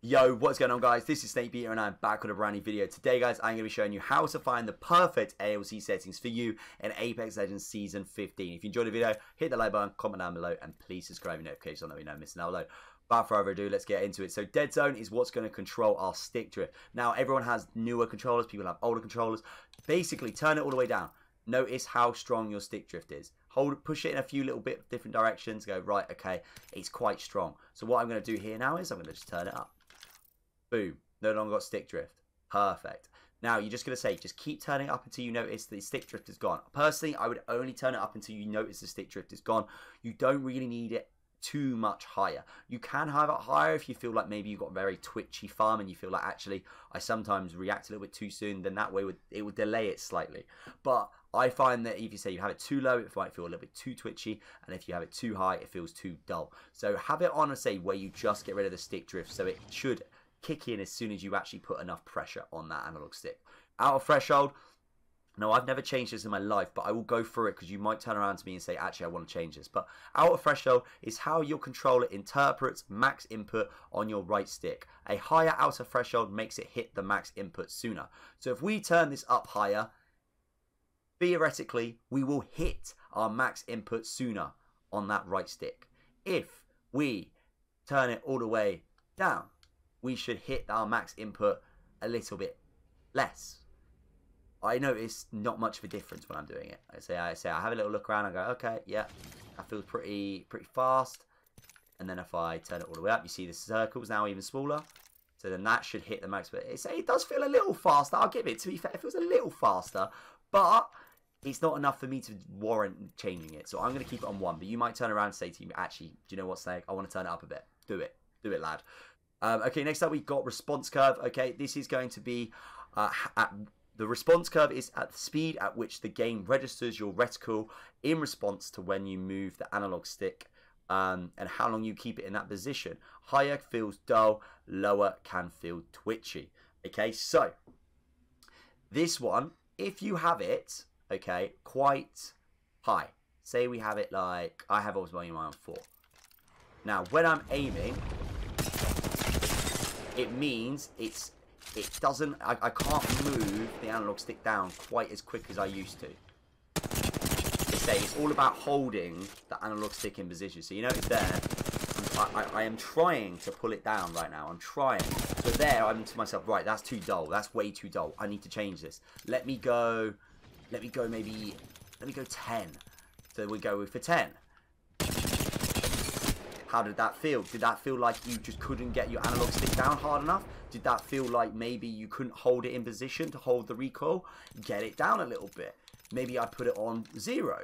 Yo, what's going on guys? This is Snake Beater and I'm back with a brand new video. Today guys, I'm going to be showing you how to find the perfect ADS settings for you in Apex Legends Season 15. If you enjoyed the video, hit the like button, comment down below and please subscribe and notifications on that we know missing out below. Without further ado, let's get into it. So Deadzone is what's going to control our stick drift. Now everyone has newer controllers, people have older controllers. Basically, turn it all the way down. Notice how strong your stick drift is. Push it in a few little bit different directions, go right, okay, it's quite strong. So what I'm going to do here now is I'm going to just turn it up. Boom, no longer got stick drift. Perfect. Now you're just going to say, just keep turning it up until you notice the stick drift is gone. Personally, I would only turn it up until you notice the stick drift is gone. You don't really need it too much higher. You can have it higher if you feel like maybe you've got very twitchy farm and you feel like actually I sometimes react a little bit too soon, then that way it would delay it slightly. But I find that if you say you have it too low, it might feel a little bit too twitchy, and if you have it too high, it feels too dull. So have it on a say where you just get rid of the stick drift, so it should kick in as soon as you actually put enough pressure on that analog stick. Outerthreshold. Now, I've never changed this in my life, but I will go through it because you might turn around to me and say, actually, I want to change this. But Outerthreshold is how your controller interprets max input on your right stick. A higher Outerthreshold makes it hit the max input sooner. So if we turn this up higher, theoretically, we will hit our max input sooner on that right stick. If we turn it all the way down, we should hit our max input a little bit less. I notice not much of a difference when I'm doing it. I say I have a little look around and go, okay, yeah, I feel pretty fast. And then if I turn it all the way up, you see the circle's now even smaller. So then that should hit the max. But it does feel a little faster. I'll give it to you. It feels a little faster, but it's not enough for me to warrant changing it. So I'm going to keep it on one. But you might turn around and say to me, actually, do you know what, Snake? I want to turn it up a bit. Do it. Do it, lad. Okay, next up, we've got Response Curve. Okay, this is going to be... The response curve is at the speed at which the game registers your reticle in response to when you move the analog stick and how long you keep it in that position. Higher feels dull, lower can feel twitchy. Okay, so this one, if you have it, okay, quite high. Say we have it like, I have always my mind on 4. Now, when I'm aiming, it means it's... It doesn't, I can't move the analog stick down quite as quick as I used to. It's all about holding the analog stick in position. So you notice there, I am trying to pull it down right now. I'm trying. So there, I'm to myself, right, that's too dull. That's way too dull. I need to change this. Let me go 10. So we go for 10. How did that feel? Did that feel like you just couldn't get your analog stick down hard enough? Did that feel like maybe you couldn't hold it in position to hold the recoil? Get it down a little bit. Maybe I put it on 0.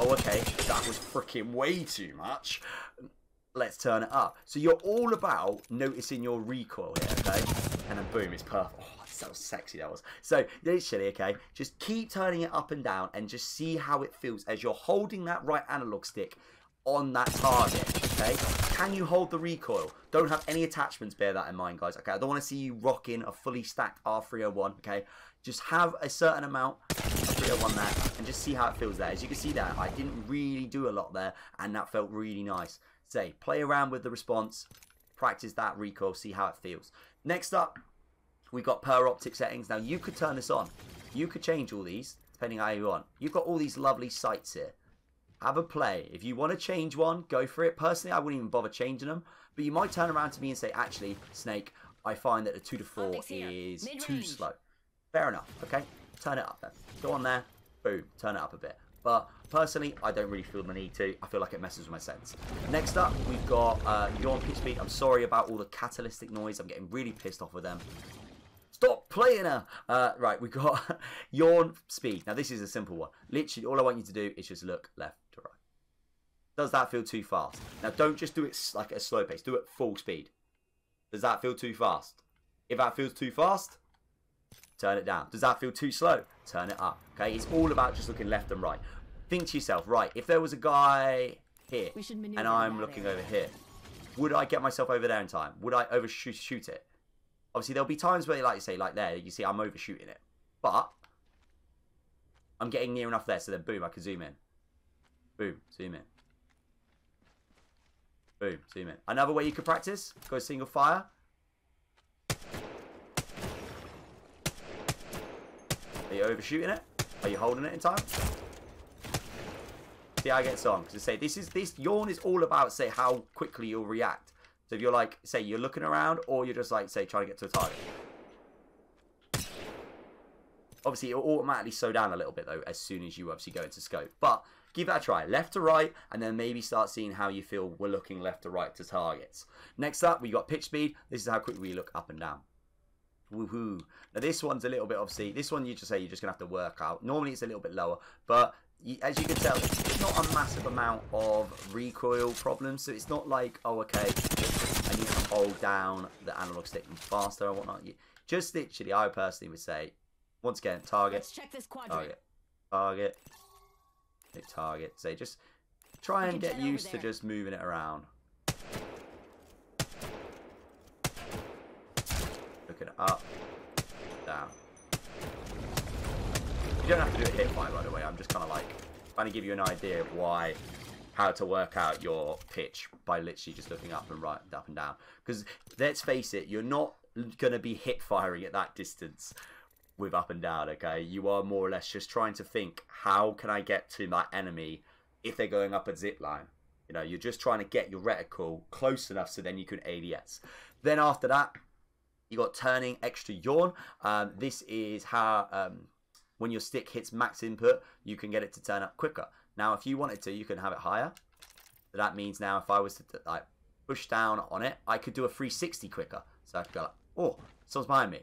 Oh, okay, that was freaking way too much. Let's turn it up. So you're all about noticing your recoil here, okay? And then boom, it's perfect. Oh, that's so sexy that was. So literally, okay, just keep turning it up and down and just see how it feels as you're holding that right analog stick on that target, okay? Can you hold the recoil? Don't have any attachments, bear that in mind, guys, okay? I don't want to see you rocking a fully stacked R301, okay? Just have a certain amount of R301 there and just see how it feels there. As you can see there, I didn't really do a lot there, and that felt really nice. Say, play around with the response, practice that recoil, see how it feels. Next up, we got Per Optic Settings. Now, you could turn this on. You could change all these, depending on how you want. You've got all these lovely sights here. Have a play. If you want to change one, go for it. Personally, I wouldn't even bother changing them. But you might turn around to me and say, actually, Snake, I find that the 2 to 4 is too slow. Fair enough, okay? Turn it up then. Go on there. Boom. Turn it up a bit. But personally, I don't really feel the need to. I feel like it messes with my sense. Next up, we've got Yaw and Pitch. I'm sorry about all the catalytic noise. I'm getting really pissed off with them. Stop playing her! Right, we've got Yaw Speed. Now, this is a simple one. Literally, all I want you to do is just look left to right. Does that feel too fast? Now, don't just do it like at a slow pace. Do it full speed. Does that feel too fast? If that feels too fast, turn it down. Does that feel too slow? Turn it up. Okay, it's all about just looking left and right. Think to yourself, right, if there was a guy here and I'm looking over here, would I get myself over there in time? Would I overshoot it? Obviously, there'll be times where, like you say, like there, you see I'm overshooting it. But I'm getting near enough there, so then boom, I can zoom in. Boom, zoom in. Boom, zoom in. Another way you could practice, go single fire. Are you overshooting it? Are you holding it in time? See how it gets on. Because say this yawn is all about say how quickly you'll react. So if you're like say you're looking around or you're just like say trying to get to a target. Obviously it'll automatically slow down a little bit though as soon as you obviously go into scope. But give that a try, left to right, and then maybe start seeing how you feel we're looking left to right to targets. Next up, we got pitch speed. This is how quickly we look up and down. Woohoo. Now this one's a little bit, obviously, this one you just say you're just going to have to work out. Normally it's a little bit lower, but as you can tell, it's not a massive amount of recoil problems. So it's not like, oh, okay, I need to hold down the analog stick faster or whatnot. Just literally, I personally would say, once again, target. Let's check this quadrant. Target. Target. So just try and get used to just moving it around. Looking up, down. You don't have to do it hit by the way. I'm just kind of like trying to give you an idea of how to work out your pitch by literally just looking up and right, up and down. Because let's face it, you're not going to be hip firing at that distance with up and down, okay? You are more or less just trying to think, how can I get to my enemy if they're going up a zip line? You know, you're just trying to get your reticle close enough so then you can ADS. Then after that, you got turning extra yawn. This is how, when your stick hits max input, you can get it to turn up quicker. Now, if you wanted to, you can have it higher. So that means now if I was to like push down on it, I could do a 360 quicker. So I could go like, oh, someone's behind me.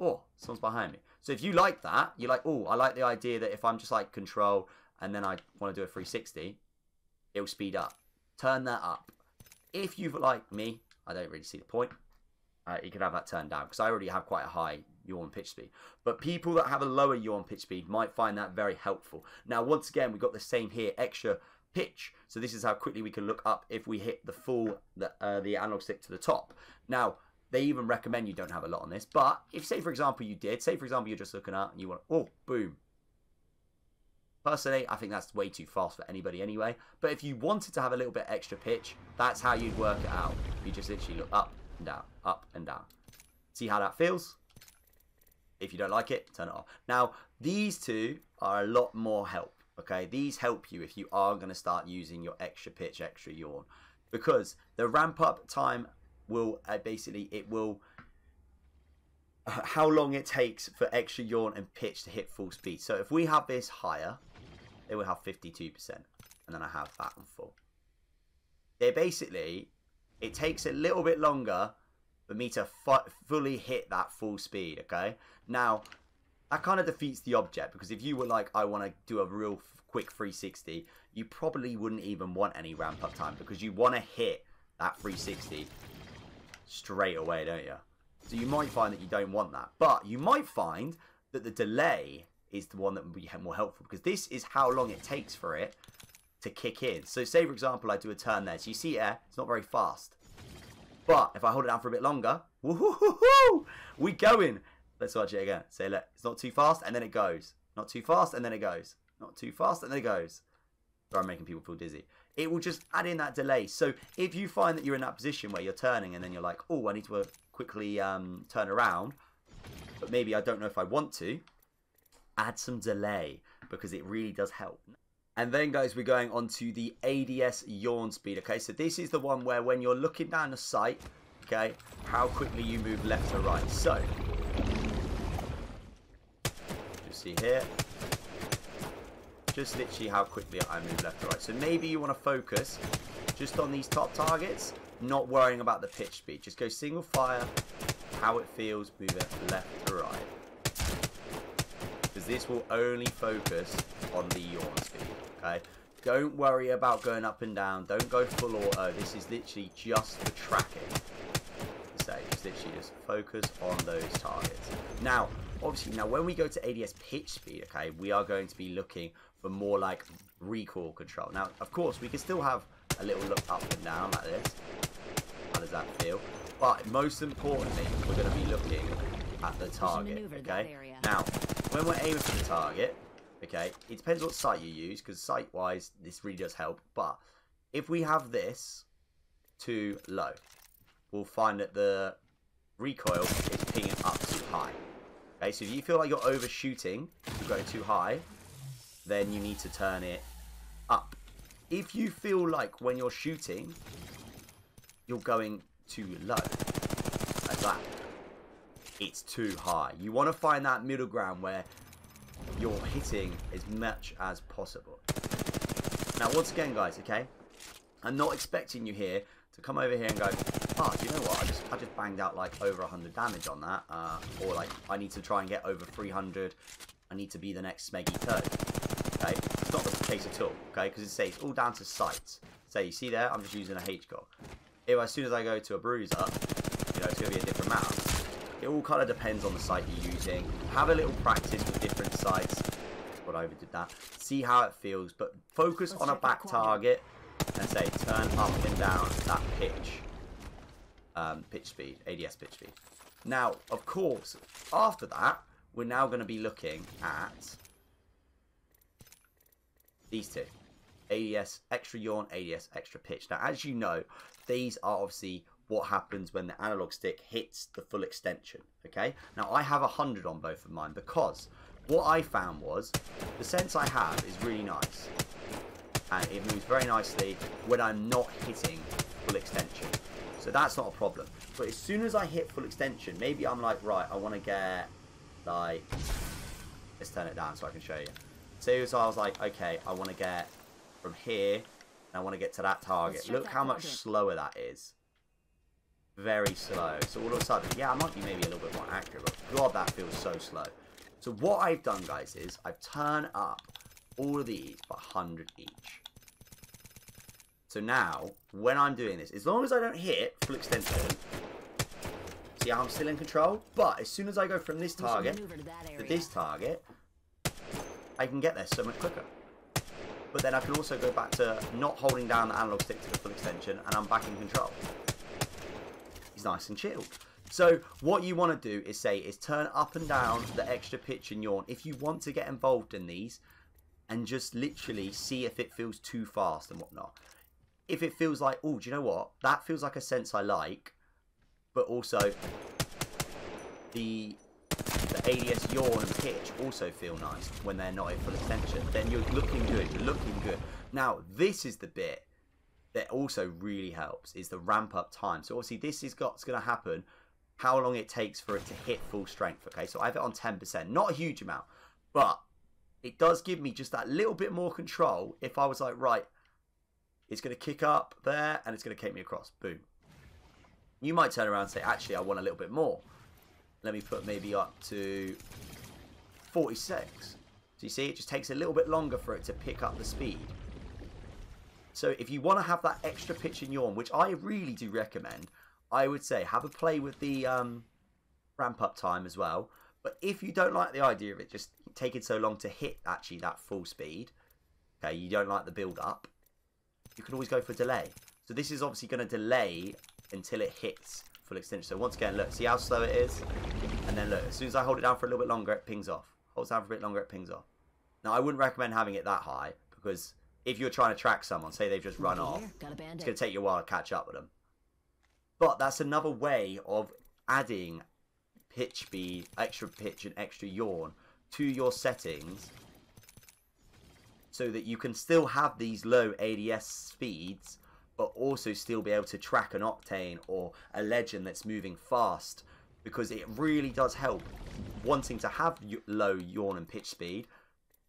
Oh, someone's behind me. So if you like that, you're like, oh, I like the idea that if I'm just like control and then I want to do a 360, it'll speed up. Turn that up. If you've like me, I don't really see the point. You can have that turned down because I already have quite a high yawn pitch speed. But people that have a lower yawn pitch speed might find that very helpful. Now, once again, we've got the same here, extra pitch. So this is how quickly we can look up if we hit the full, the analog stick to the top. Now, they even recommend you don't have a lot on this, but if, say, for example, you did, say, for example, you're just looking up and you want, oh, boom. Personally, I think that's way too fast for anybody anyway, but if you wanted to have a little bit extra pitch, that's how you'd work it out. You just literally look up and down, up and down. See how that feels? If you don't like it, turn it off. Now, these two are a lot more help, okay? These help you if you are going to start using your extra pitch, extra yawn, because the ramp up time will basically, it will, how long it takes for extra yawn and pitch to hit full speed. So if we have this higher, it will have 52%, and then I have that on full. They basically, it takes a little bit longer for me to fully hit that full speed, okay? Now, that kind of defeats the object, because if you were like, I want to do a real quick 360, you probably wouldn't even want any ramp up time, because you want to hit that 360 straight away, don't you? So you might find that you don't want that, but you might find that the delay is the one that would be more helpful, because this is how long it takes for it to kick in. So say, for example, I do a turn there. So you see there, it's not very fast, but if I hold it down for a bit longer, woohoo, we going. Let's watch it again. Say, look, it's not too fast, and then it goes. Not too fast, and then it goes. Not too fast, and then it goes. Sorry, I'm making people feel dizzy. It will just add in that delay. So if you find that you're in that position where you're turning and then you're like, oh, I need to quickly turn around, but maybe I don't know if I want to, add some delay, because it really does help. And then, guys, we're going on to the ADS yawn speed, okay? So this is the one where when you're looking down the sight, okay, how quickly you move left or right. So, just see here. Just literally how quickly I move left to right. So maybe you want to focus just on these top targets, not worrying about the pitch speed. Just go single fire, how it feels, move it left to right. Because this will only focus on the yawn speed, okay? Don't worry about going up and down. Don't go full auto. This is literally just for tracking. So just literally just focus on those targets. Now, obviously, now when we go to ADS pitch speed, okay, we are going to be looking for more like recoil control. Now, of course, we can still have a little look up and down like this. How does that feel? But most importantly, we're going to be looking at the target, okay? Now, when we're aiming for the target, okay, it depends what sight you use, because sight-wise, this really does help. But if we have this too low, we'll find that the recoil is pinging up too high. Okay, so if you feel like you're overshooting, you're going too high, then you need to turn it up. If you feel like when you're shooting, you're going too low, like that, it's too high. You want to find that middle ground where you're hitting as much as possible. Now, once again, guys, okay, I'm not expecting you here to come over here and go, oh, do you know what, I just banged out like over 100 damage on that, or like I need to try and get over 300, I need to be the next Smeggy Turd. Okay, it's not the case at all, okay, because it says it's all down to sights. So you see there, I'm just using a HCOG. If as soon as I go to a Bruiser, you know, it's going to be a different map. It all kind of depends on the site you're using. Have a little practice with different sites. But I overdid that. See how it feels, but focus on a back target and say turn up and down that pitch. Pitch speed, ADS pitch speed. Now, of course, after that, we're now going to be looking at these two. ADS extra yawn, ADS extra pitch. Now, as you know, these are obviously what happens when the analog stick hits the full extension, okay? Now, I have 100 on both of mine because what I found was the sense I have is really nice. And it moves very nicely when I'm not hitting full extension. So that's not a problem. But as soon as I hit full extension, maybe I'm like, right, I want to get, like, let's turn it down so I can show you. So I was like, okay, I want to get from here, and I want to get to that target. Look how much slower that is. Very slow. So all of a sudden, yeah, I might be maybe a little bit more accurate, but God, that feels so slow. So what I've done, guys, is I've turned up all of these by 100 each. So now, when I'm doing this, as long as I don't hit full extension, see how I'm still in control? But as soon as I go from this target to this target, I can get there so much quicker. But then I can also go back to not holding down the analog stick to the full extension, and I'm back in control. It's nice and chilled. So what you want to do is say is turn up and down the extra pitch and yawn if you want to get involved in these, and just literally see if it feels too fast and whatnot. If it feels like, oh, do you know what? That feels like a sense I like, but also the ADS yaw and pitch also feel nice when they're not in full extension. Then you're looking good, you're looking good. Now, this is the bit that also really helps, is the ramp up time. So obviously this is what's going to happen, how long it takes for it to hit full strength, okay? So I have it on 10%, not a huge amount, but it does give me just that little bit more control if I was like, right, it's going to kick up there and it's going to kick me across, boom. You might turn around and say, actually, I want a little bit more. Let me put maybe up to 46. So you see, it just takes a little bit longer for it to pick up the speed. So if you want to have that extra pitch and yawn, which I really do recommend, I would say have a play with the ramp up time as well. But if you don't like the idea of it just taking so long to hit actually that full speed, okay, you don't like the build up, you can always go for delay. So this is obviously going to delay until it hits full extension. So once again, look, see how slow it is? And then look, as soon as I hold it down for a little bit longer, it pings off. Holds down for a bit longer, it pings off. Now, I wouldn't recommend having it that high because if you're trying to track someone, say they've just run off, it's going to take you a while to catch up with them. But that's another way of adding pitch speed, extra pitch and extra yawn to your settings so that you can still have these low ADS speeds but also still be able to track an Octane or a Legend that's moving fast, because it really does help wanting to have low yawn and pitch speed.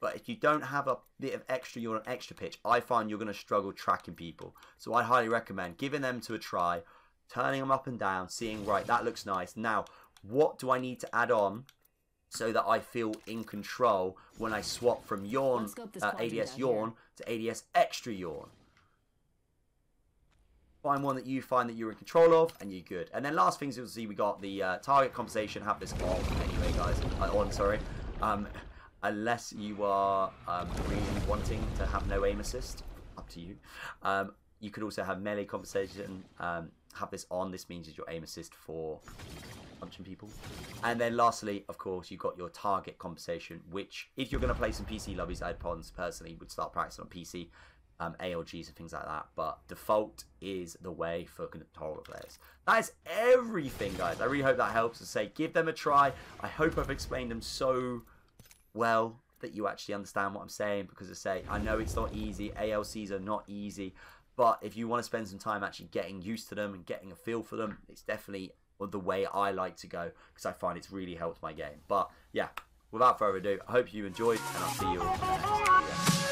But if you don't have a bit of extra yawn and extra pitch, I find you're going to struggle tracking people. So I highly recommend giving them to a try, turning them up and down, seeing, right, that looks nice. Now, what do I need to add on so that I feel in control when I swap from yawn, ADS yawn to ADS extra yawn? Find one that you find that you're in control of, and you're good. And then last things you'll see, we got the target compensation. Have this on anyway, guys. Unless you are really wanting to have no aim assist, up to you. You could also have melee compensation. Have this on. This means it's your aim assist for punching people. And then lastly, of course, you've got your target compensation, which if you're going to play some PC lobbies, I personally would start practicing on PC. ALGs and things like that, but default is the way for controller players. That is everything, guys. I really hope that helps. As I say, give them a try. I hope I've explained them so well that you actually understand what I'm saying, because as I say, I know it's not easy. ALCs are not easy, but if you want to spend some time actually getting used to them and getting a feel for them, it's definitely the way I like to go, because I find it's really helped my game. But yeah, without further ado, I hope you enjoyed, and I'll see you all in the next video.